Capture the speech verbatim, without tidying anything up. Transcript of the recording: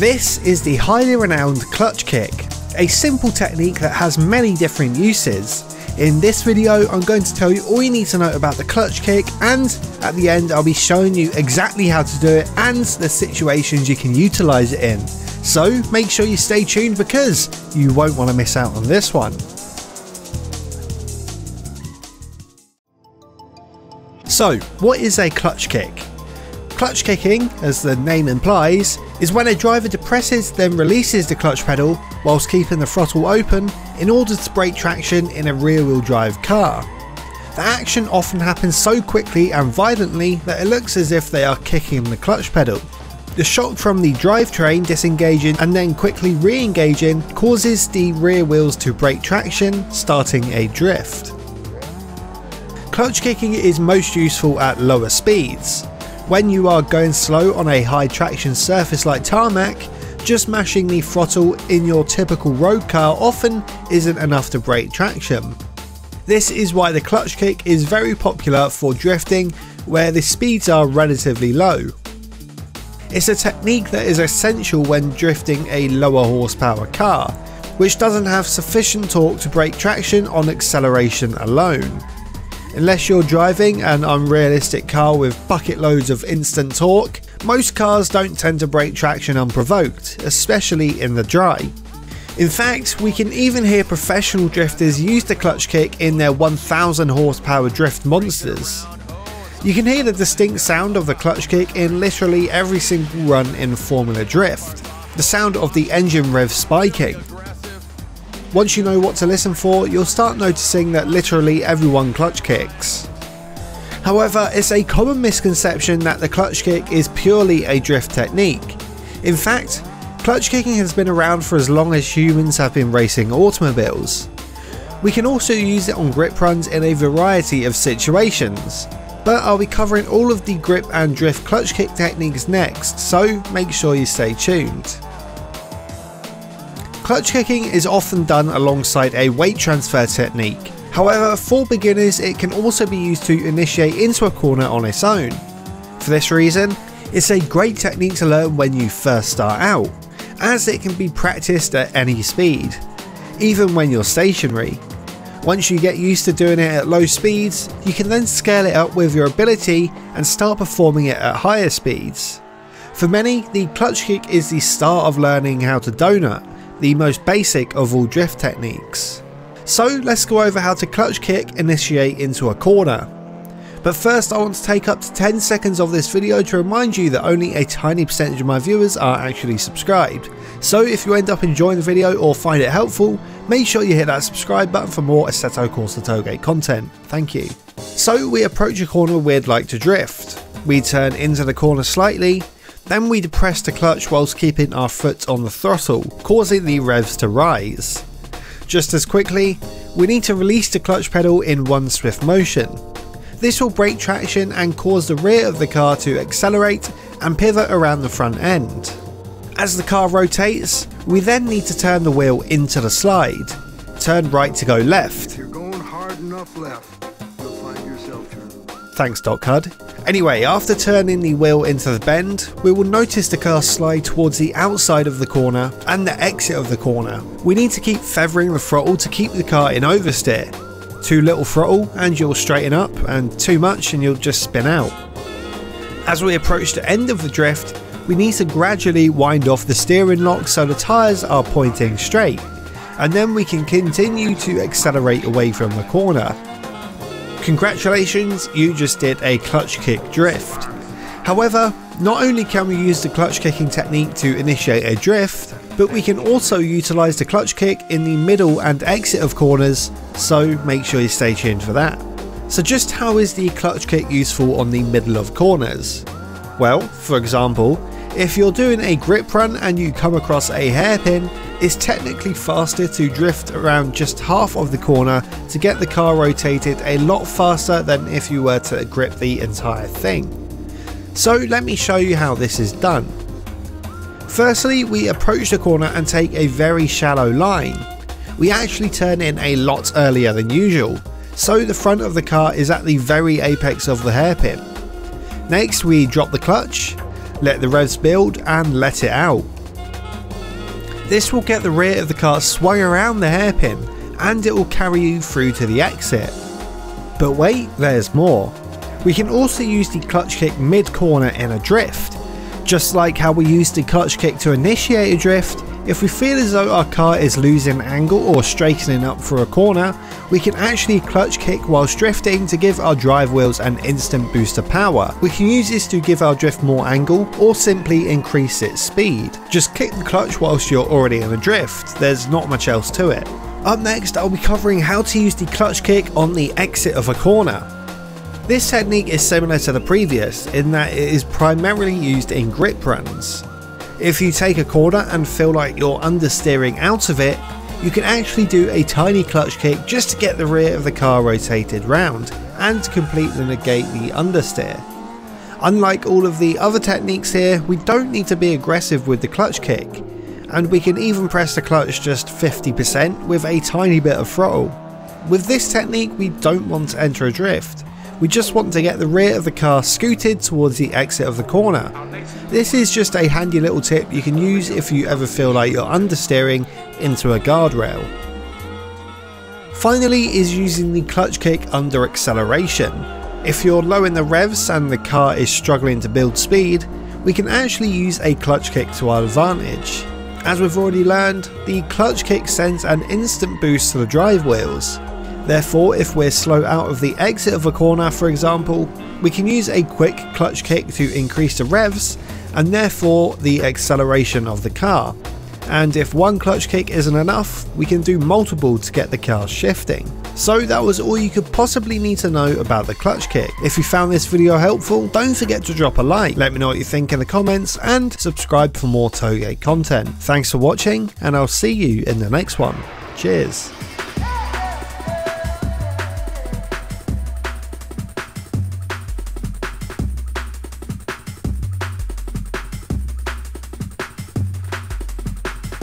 This is the highly renowned clutch kick, a simple technique that has many different uses. In this video I'm going to tell you all you need to know about the clutch kick, and at the end I'll be showing you exactly how to do it and the situations you can utilise it in. So make sure you stay tuned because you won't want to miss out on this one. So what is a clutch kick? Clutch kicking, as the name implies, is when a driver depresses then releases the clutch pedal whilst keeping the throttle open in order to break traction in a rear-wheel drive car. The action often happens so quickly and violently that it looks as if they are kicking the clutch pedal. The shock from the drivetrain disengaging and then quickly re-engaging causes the rear wheels to break traction, starting a drift. Clutch kicking is most useful at lower speeds. When you are going slow on a high traction surface like tarmac, just mashing the throttle in your typical road car often isn't enough to break traction. This is why the clutch kick is very popular for drifting where the speeds are relatively low. It's a technique that is essential when drifting a lower horsepower car, which doesn't have sufficient torque to break traction on acceleration alone. Unless you're driving an unrealistic car with bucket loads of instant torque, most cars don't tend to brake traction unprovoked, especially in the dry. In fact, we can even hear professional drifters use the clutch kick in their one thousand horsepower drift monsters. You can hear the distinct sound of the clutch kick in literally every single run in Formula Drift, the sound of the engine rev spiking. Once you know what to listen for, you'll start noticing that literally everyone clutch kicks. However, it's a common misconception that the clutch kick is purely a drift technique. In fact, clutch kicking has been around for as long as humans have been racing automobiles. We can also use it on grip runs in a variety of situations. But I'll be covering all of the grip and drift clutch kick techniques next, so make sure you stay tuned. Clutch kicking is often done alongside a weight transfer technique. However, for beginners it can also be used to initiate into a corner on its own. For this reason, it's a great technique to learn when you first start out, as it can be practiced at any speed, even when you're stationary. Once you get used to doing it at low speeds, you can then scale it up with your ability and start performing it at higher speeds. For many, the clutch kick is the start of learning how to donut, the most basic of all drift techniques. So let's go over how to clutch kick initiate into a corner. But first I want to take up to ten seconds of this video to remind you that only a tiny percentage of my viewers are actually subscribed. So if you end up enjoying the video or find it helpful, make sure you hit that subscribe button for more Assetto Corsa Tailgate content. Thank you. So we approach a corner we'd like to drift. We turn into the corner slightly, then we depress the clutch whilst keeping our foot on the throttle, causing the revs to rise. Just as quickly, we need to release the clutch pedal in one swift motion. This will break traction and cause the rear of the car to accelerate and pivot around the front end. As the car rotates, we then need to turn the wheel into the slide. Turn right to go left. You're going hard enough left, you'll find yourself turning. Thanks, Doc Hud. Anyway, after turning the wheel into the bend, we will notice the car slide towards the outside of the corner and the exit of the corner. We need to keep feathering the throttle to keep the car in oversteer. Too little throttle and you'll straighten up, and too much and you'll just spin out. As we approach the end of the drift, we need to gradually wind off the steering lock so the tyres are pointing straight, and then we can continue to accelerate away from the corner. Congratulations, you just did a clutch kick drift. However, not only can we use the clutch kicking technique to initiate a drift, but we can also utilise the clutch kick in the middle and exit of corners, so make sure you stay tuned for that. So just how is the clutch kick useful on the middle of corners? Well, for example, if you're doing a grip run and you come across a hairpin, it's technically faster to drift around just half of the corner to get the car rotated a lot faster than if you were to grip the entire thing. So let me show you how this is done. Firstly, we approach the corner and take a very shallow line. We actually turn in a lot earlier than usual, so the front of the car is at the very apex of the hairpin. Next, we drop the clutch, let the revs build and let it out. This will get the rear of the car swung around the hairpin and it will carry you through to the exit. But wait, there's more. We can also use the clutch kick mid-corner in a drift. Just like how we use the clutch kick to initiate a drift, if we feel as though our car is losing angle or straightening up for a corner, we can actually clutch kick whilst drifting to give our drive wheels an instant boost of power. We can use this to give our drift more angle or simply increase its speed. Just kick the clutch whilst you're already in a drift, there's not much else to it. Up next, I'll be covering how to use the clutch kick on the exit of a corner. This technique is similar to the previous in that it is primarily used in grip runs. If you take a corner and feel like you're understeering out of it, you can actually do a tiny clutch kick just to get the rear of the car rotated round and completely negate the understeer. Unlike all of the other techniques here, we don't need to be aggressive with the clutch kick, and we can even press the clutch just fifty percent with a tiny bit of throttle. With this technique, we don't want to enter a drift. We just want to get the rear of the car scooted towards the exit of the corner. This is just a handy little tip you can use if you ever feel like you're understeering into a guardrail. Finally is using the clutch kick under acceleration. If you're low in the revs and the car is struggling to build speed, we can actually use a clutch kick to our advantage. As we've already learned, the clutch kick sends an instant boost to the drive wheels. Therefore, if we're slow out of the exit of a corner, for example, we can use a quick clutch kick to increase the revs and therefore the acceleration of the car. And if one clutch kick isn't enough, we can do multiple to get the car shifting. So that was all you could possibly need to know about the clutch kick. If you found this video helpful, don't forget to drop a like, let me know what you think in the comments, and subscribe for more Toge content. Thanks for watching, and I'll see you in the next one. Cheers.